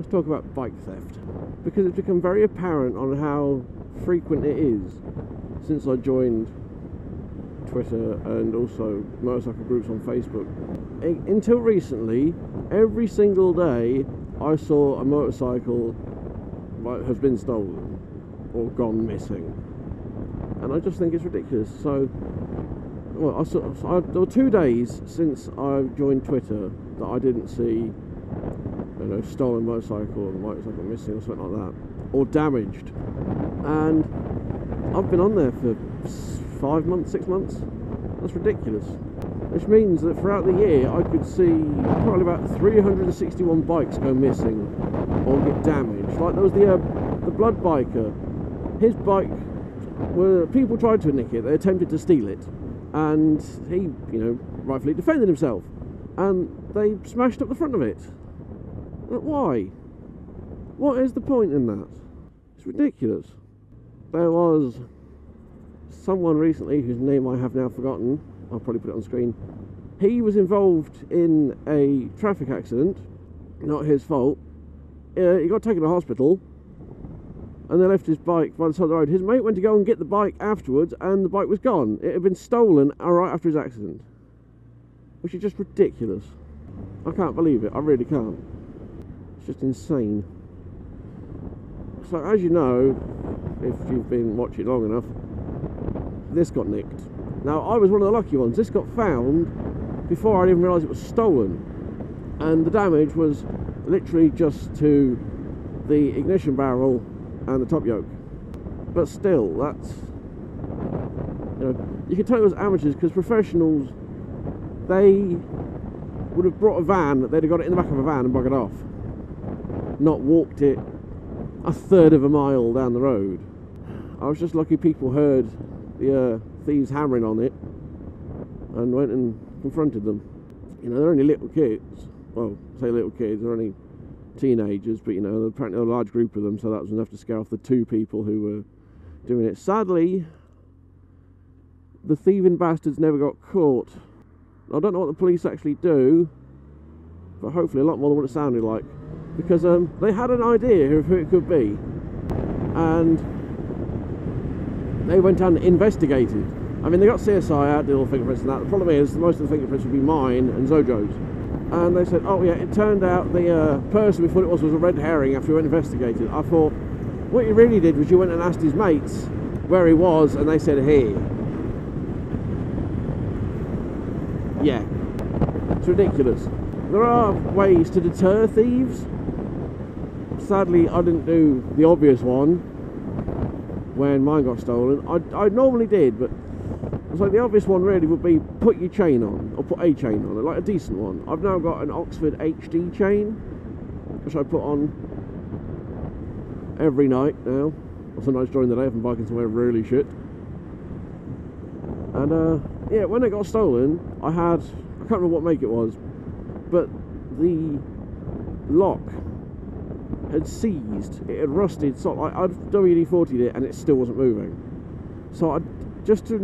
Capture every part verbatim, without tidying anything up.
let's talk about bike theft, because it's become very apparent on how frequent it is since I joined Twitter and also motorcycle groups on Facebook. Until recently, every single day I saw a motorcycle has been stolen or gone missing, and I just think it's ridiculous. So, well, I saw, I, there were two days since I joined Twitter that I didn't see, you know, stolen motorcycle or motorcycle missing or something like that, or damaged. And I've been on there for five months, six months. That's ridiculous. Which means that throughout the year, I could see probably about three hundred sixty-one bikes go missing or get damaged. Like there was the uh, the blood biker. His bike, where people tried to nick it, they attempted to steal it, and he, you know, rightfully defended himself, and they smashed up the front of it. Why? What is the point in that? It's ridiculous. There was someone recently whose name I have now forgotten, I'll probably put it on screen. He was involved in a traffic accident, not his fault. Uh, he got taken to hospital and they left his bike by the side of the road. His mate went to go and get the bike afterwards and the bike was gone. It had been stolen right after his accident, which is just ridiculous. I can't believe it, I really can't. It's just insane. So as you know, if you've been watching long enough, this got nicked. Now I was one of the lucky ones. This got found before I even realised it was stolen, and the damage was literally just to the ignition barrel and the top yoke. But still, that's, you know, you can tell it was amateurs, because professionals, they would have brought a van, they'd have got it in the back of a van and buggered off, not walked it a third of a mile down the road. I was just lucky people heard the uh, thieves hammering on it and went and confronted them. You know, they're only little kids. Well, I say little kids, they're only teenagers, but you know, apparently a large group of them, so that was enough to scare off the two people who were doing it. Sadly, the thieving bastards never got caught. I don't know what the police actually do, but hopefully a lot more than what it sounded like, because um, they had an idea of who it could be, and they went and investigated. I mean, they got C S I out, did all the fingerprints and that. The problem is, most of the fingerprints would be mine and Zojo's. And they said, oh yeah, it turned out the uh, person we thought it was was a red herring after we went and investigated. I thought, what you really did was you went and asked his mates where he was, and they said, here. Yeah. It's ridiculous. There are ways to deter thieves. Sadly, I didn't do the obvious one when mine got stolen. I, I normally did, but it's like the obvious one really would be put your chain on, or put a chain on, like a decent one. I've now got an Oxford H D chain, which I put on every night now, or sometimes during the day if I'm biking somewhere really shit. And uh, yeah, when it got stolen, I had, I can't remember what make it was, but the lock had seized, it had rusted, so like I'd W D forty'd it and it still wasn't moving. So I just to, I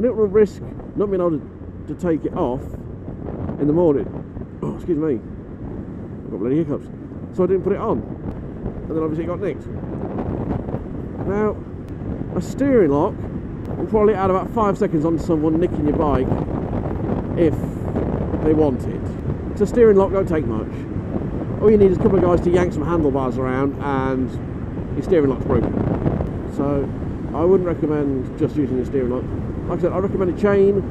didn't want to risk not being able to, to take it off in the morning. Oh, excuse me, I've got bloody hiccups. So I didn't put it on, and then obviously it got nicked. Now, a steering lock will probably add about five seconds onto someone nicking your bike if they want it. So steering lock don't take much. All you need is a couple of guys to yank some handlebars around and your steering lock's broken. So I wouldn't recommend just using your steering lock. Like I said, I recommend a chain.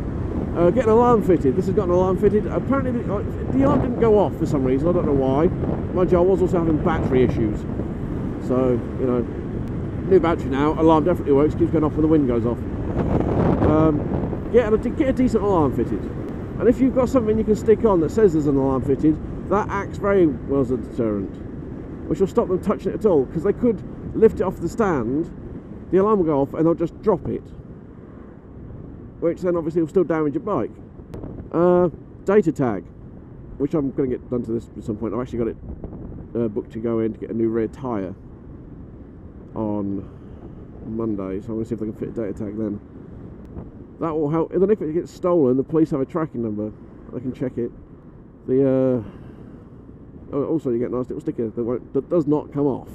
Uh, get an alarm fitted. This has got an alarm fitted. Apparently the, uh, the alarm didn't go off for some reason. I don't know why. Mind you, I was also having battery issues. So, you know, new battery now. Alarm definitely works. Keeps going off when the wind goes off. Um, get, a, get a decent alarm fitted. And if you've got something you can stick on that says there's an alarm fitted, that acts very well as a deterrent, which will stop them touching it at all, because they could lift it off the stand, the alarm will go off and they'll just drop it, which then obviously will still damage your bike. Uh, data tag, which I'm going to get done to this at some point. I've actually got it uh, booked to go in to get a new rear tyre on Monday, so I'm going to see if I can fit a data tag then. That will help, and then if it gets stolen, the police have a tracking number, they can check it. The uh, also you get a nice little sticker that, won't, that does not come off.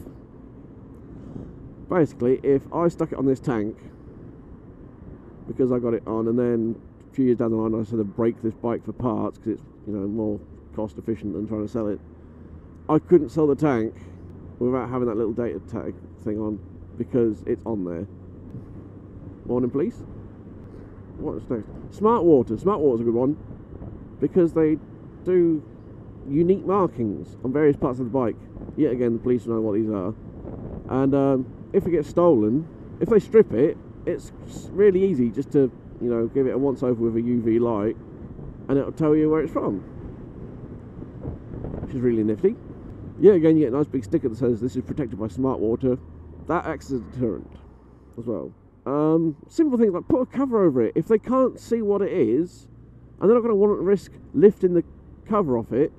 Basically, if I stuck it on this tank, because I got it on, and then a few years down the line I sort of break this bike for parts, because it's, you know, more cost efficient than trying to sell it, I couldn't sell the tank without having that little data tag thing on, because it's on there. Morning, police. What's next? Smart Water. Smart Water's a good one, because they do unique markings on various parts of the bike. Yet again, the police know what these are. And um, if it gets stolen, if they strip it, it's really easy just to, you know, give it a once over with a U V light, and it'll tell you where it's from, which is really nifty. Yet again, you get a nice big sticker that says this is protected by Smart Water. That acts as a deterrent as well. Um, simple things like put a cover over it. If they can't see what it is, and they're not going to want to risk lifting the cover off it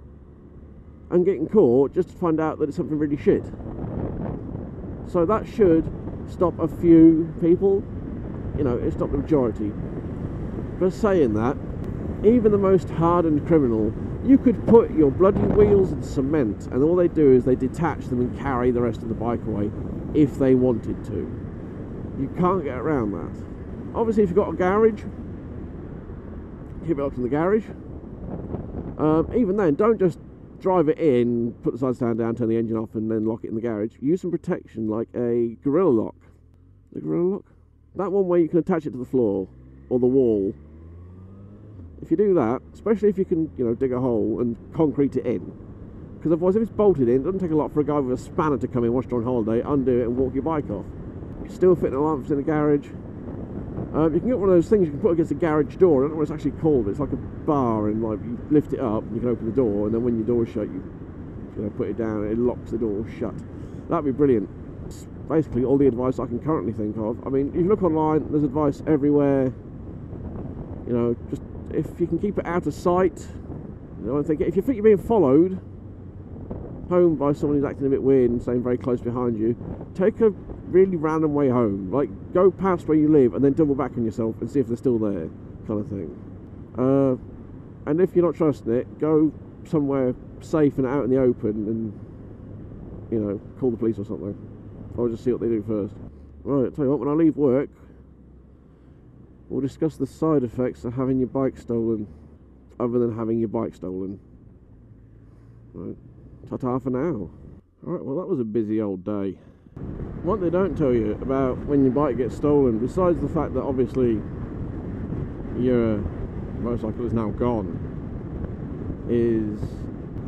and getting caught just to find out that it's something really shit. So that should stop a few people. You know, it stopped the majority. But saying that, even the most hardened criminal, you could put your bloody wheels in cement, and all they do is they detach them and carry the rest of the bike away if they wanted to. You can't get around that. Obviously, if you've got a garage, keep it up in the garage. Um, even then, don't just drive it in, put the side stand down, turn the engine off, and then lock it in the garage. Use some protection, like a gorilla lock. The gorilla lock? That one where you can attach it to the floor or the wall. If you do that, especially if you can, you know, dig a hole and concrete it in, because otherwise, if it's bolted in, it doesn't take a lot for a guy with a spanner to come in, watch it on holiday, undo it, and walk your bike off. Still fit an alarm in the garage. Um, you can get one of those things you can put against a garage door. I don't know what it's actually called, but it's like a bar, and like you lift it up and you can open the door, and then when your door is shut, you, you know, put it down and it locks the door shut. That'd be brilliant. It's basically all the advice I can currently think of. I mean, if you look online, there's advice everywhere. You know, just if you can keep it out of sight. You know, I think if you think you're being followed home by someone who's acting a bit weird and staying very close behind you, take a really random way home, like go past where you live and then double back on yourself and see if they're still there, kind of thing. Uh, and if you're not trusting it, go somewhere safe and out in the open, and, you know, call the police or something. I'll just see what they do first. Right, I'll tell you what, when I leave work, we'll discuss the side effects of having your bike stolen, other than having your bike stolen. Right, ta-ta for now. Alright, well, that was a busy old day. What they don't tell you about when your bike gets stolen, besides the fact that obviously your motorcycle is now gone, is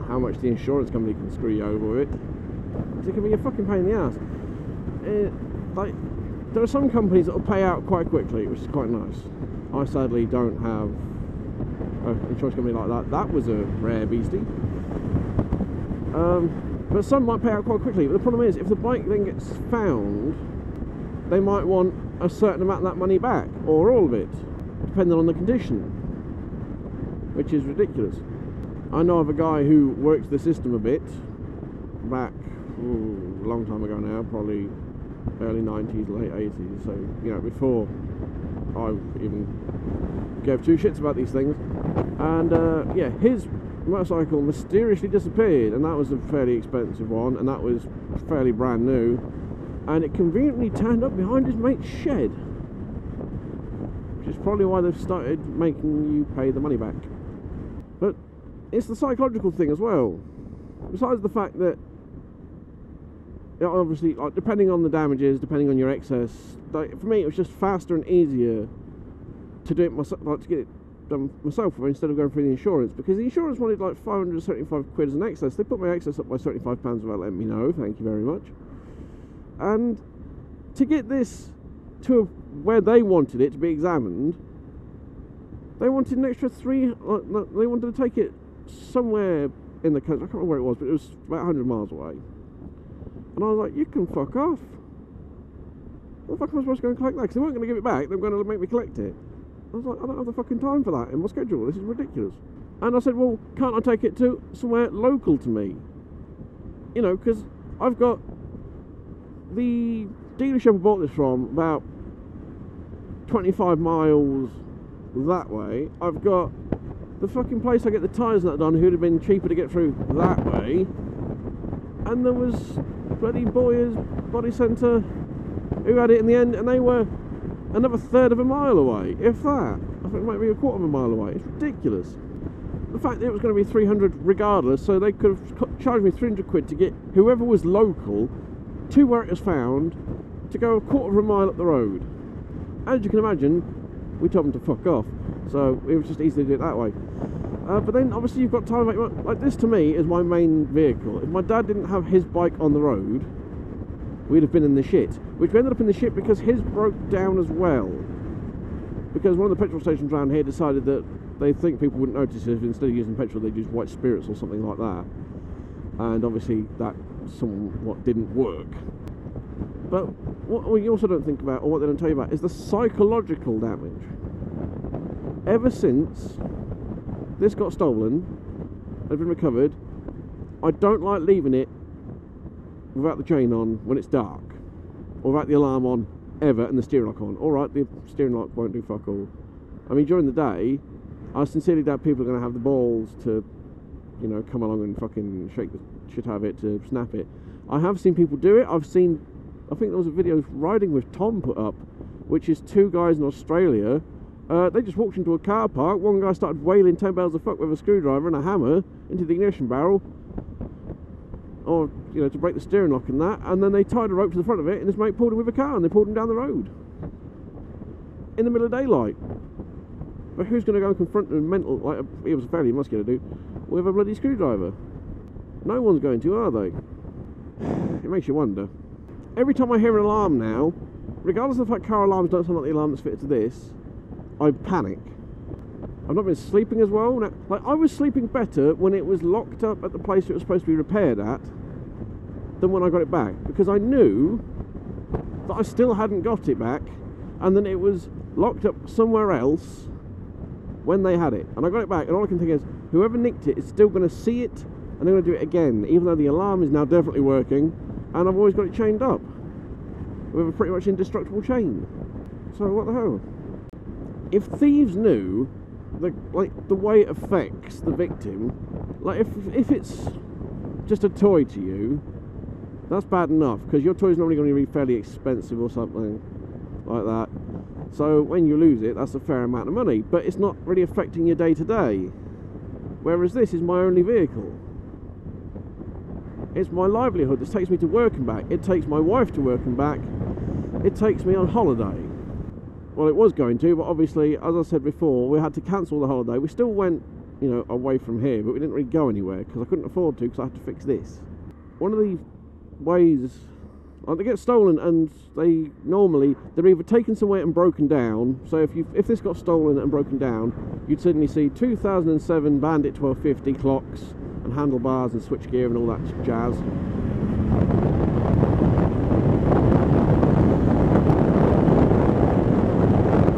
how much the insurance company can screw you over with it. It can be a fucking pain in the ass. It, like, there are some companies that will pay out quite quickly, which is quite nice. I sadly don't have an insurance company like that. That was a rare beastie. Um, But some might pay out quite quickly, but the problem is, if the bike then gets found, they might want a certain amount of that money back, or all of it, depending on the condition, which is ridiculous. I know of a guy who works the system a bit, back ooh, a long time ago now, probably early nineties, late eighties, so, you know, before I even gave two shits about these things, and, uh, yeah, his motorcycle mysteriously disappeared, and that was a fairly expensive one, and that was fairly brand new, and it conveniently turned up behind his mate's shed, which is probably why they've started making you pay the money back. But it's the psychological thing as well, besides the fact that, you know, obviously, like, depending on the damages, depending on your excess, like, for me it was just faster and easier to do it myself, like, to get it done myself instead of going through the insurance, because the insurance wanted like five hundred seventy-five quid as an excess. They put my excess up by seventy-five pounds without letting me know, thank you very much. And to get this to a, where they wanted it to be examined, they wanted an extra three, like, they wanted to take it somewhere in the country, I can't remember where it was, but it was about a hundred miles away. And I was like, you can fuck off. What the fuck am I supposed to go and collect that? Because they weren't going to give it back, they were going to make me collect it. I was like, I don't have the fucking time for that in my schedule, this is ridiculous. And I said, well, can't I take it to somewhere local to me? You know, because I've got the dealership I bought this from about twenty-five miles that way. I've got the fucking place I get the tyres and that done, who'd have been cheaper to get through that way. and there was bloody Boyer's Body Centre who had it in the end, and they were another third of a mile away, if that. I think it might be a quarter of a mile away. It's ridiculous. The fact that it was going to be three hundred regardless, so they could have charged me three hundred quid to get whoever was local to where it was found to go a quarter of a mile up the road. As you can imagine, we told them to fuck off, so it was just easy to do it that way. Uh, but then obviously you've got time, like, like this to me is my main vehicle. If my dad didn't have his bike on the road, we'd have been in the shit, which we ended up in the shit because his broke down as well, because one of the petrol stations around here decided that they think people wouldn't notice if instead of using petrol they'd use white spirits or something like that, and obviously that somewhat didn't work. But what we also don't think about, or what they don't tell you about, is the psychological damage. Ever since this got stolen, they've been recovered. I don't like leaving it without the chain on when it's dark, or without the alarm on ever and the steering lock on. Alright, the steering lock won't do fuck all. I mean, during the day, I sincerely doubt people are going to have the balls to, you know, come along and fucking shake the shit out of it to snap it. I have seen people do it. I've seen, I think there was a video Riding with Tom put up, which is two guys in Australia. Uh, they just walked into a car park, one guy started wailing ten bells a fuck with a screwdriver and a hammer into the ignition barrel, or, you know, to break the steering lock and that, and then they tied a rope to the front of it and this mate pulled him with a car and they pulled him down the road in the middle of daylight. But who's going to go and confront a mental, like, a, he was a fairly muscular dude, with a bloody screwdriver? No one's going to, are they? It makes you wonder. Every time I hear an alarm now, regardless of the fact car alarms don't sound like the alarm that's fitted to this, I panic. I've not been sleeping as well. Now, like, I was sleeping better when it was locked up at the place it was supposed to be repaired at than when I got it back, because I knew that I still hadn't got it back, and then it was locked up somewhere else when they had it, and I got it back, and all I can think is, whoever nicked it is still going to see it, and they're going to do it again, even though the alarm is now definitely working, and I've always got it chained up with a pretty much indestructible chain. So what the hell? If thieves knew the, like, the way it affects the victim, like, if, if it's just a toy to you, that's bad enough, because your toy's normally going to be fairly expensive or something like that, so when you lose it, that's a fair amount of money, but it's not really affecting your day to day, whereas this is my only vehicle. It's my livelihood. This takes me to work and back, it takes my wife to work and back, it takes me on holiday. Well, it was going to, but obviously, as I said before, we had to cancel the holiday. We still went, you know, away from here, but we didn't really go anywhere because I couldn't afford to, because I had to fix this. One of the ways, like, they get stolen, and they normally, they're either taken somewhere and broken down. So if you if this got stolen and broken down, you'd suddenly see two thousand seven Bandit twelve fifty clocks and handlebars and switchgear and all that jazz.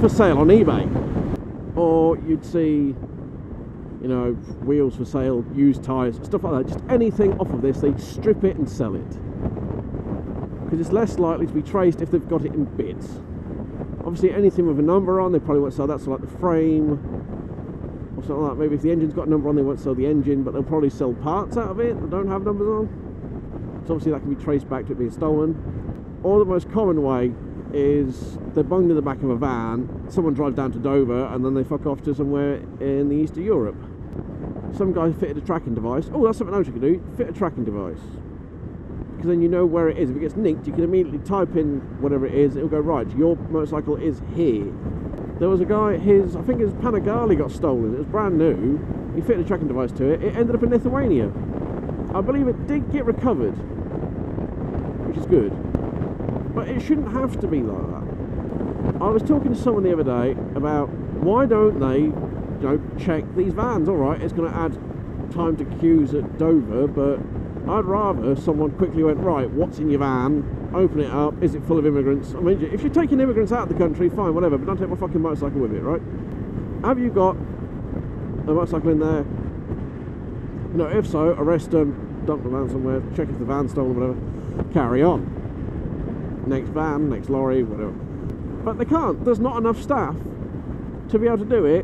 For sale on eBay, or you'd see, you know, wheels for sale, used tyres, stuff like that. Just anything off of this, they strip it and sell it, because it's less likely to be traced if they've got it in bits. Obviously, anything with a number on, they probably won't sell that, so like the frame or something like that. Maybe if the engine's got a number on, they won't sell the engine, but they'll probably sell parts out of it that don't have numbers on, so obviously that can be traced back to it being stolen. Or the most common way is they're bunged in the back of a van, someone drives down to Dover, and then they fuck off to somewhere in the east of Europe. Some guy fitted a tracking device. Oh, that's something else you can do, fit a tracking device, because then you know where it is. If it gets nicked, you can immediately type in whatever it is, it'll go, right, your motorcycle is here. There was a guy, his, I think his Panigale got stolen, it was brand new, he fitted a tracking device to it, it ended up in Lithuania. I believe it did get recovered, which is good. But it shouldn't have to be like that. I was talking to someone the other day about why don't they, you know, check these vans. Alright, it's going to add time to queues at Dover, but I'd rather someone quickly went, right, what's in your van, open it up, is it full of immigrants? I mean, if you're taking immigrants out of the country, fine, whatever, but don't take my fucking motorcycle with it, right? Have you got a motorcycle in there? You know, if so, arrest them, dump them down somewhere, check if the van's stolen, whatever, carry on. Next van, next lorry, whatever. But they can't, there's not enough staff to be able to do it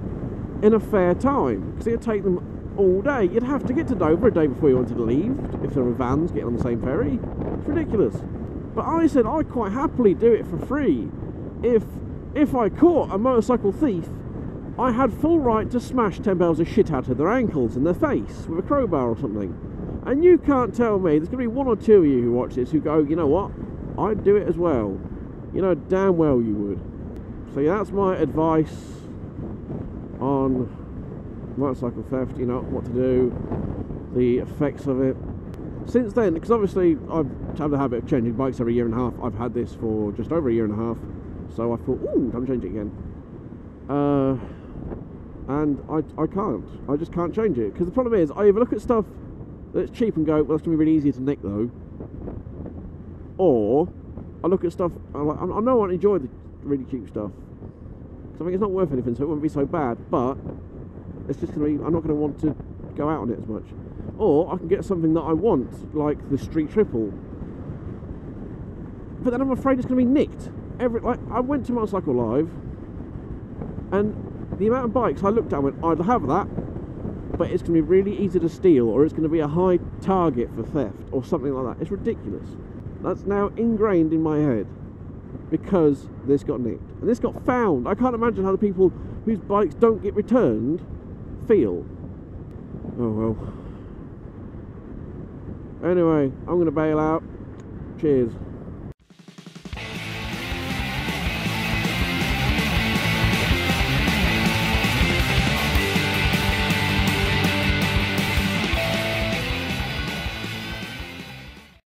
in a fair time, because it'll take them all day. You'd have to get to Dover a day before you wanted to leave, if there were vans getting on the same ferry. It's ridiculous. But I said I'd quite happily do it for free. If if I caught a motorcycle thief, I had full right to smash ten bells of shit out of their ankles and their face with a crowbar or something. And you can't tell me, there's going to be one or two of you who watch this who go, you know what, I'd do it as well. You know damn well you would. So yeah, that's my advice on motorcycle theft, you know, what to do, the effects of it. Since then, because obviously I've had the habit of changing bikes every year and a half, I've had this for just over a year and a half, so I thought, ooh, time to change it again. Uh, and I, I can't. I just can't change it. Because the problem is, I either look at stuff that's cheap and go, well, it's going to be really easy to nick, though, or I look at stuff, I, I know I enjoy the really cheap stuff, because I think it's not worth anything, so it wouldn't be so bad, but it's just going to be, I'm not going to want to go out on it as much. Or I can get something that I want, like the Street Triple. But then I'm afraid it's going to be nicked. Every, like, I went to Motorcycle Live, and the amount of bikes I looked at and went, I'd have that, but it's going to be really easy to steal, or it's going to be a high target for theft, or something like that. It's ridiculous. That's now ingrained in my head, because this got nicked. And this got found. I can't imagine how the people whose bikes don't get returned feel. Oh well. Anyway, I'm going to bail out. Cheers.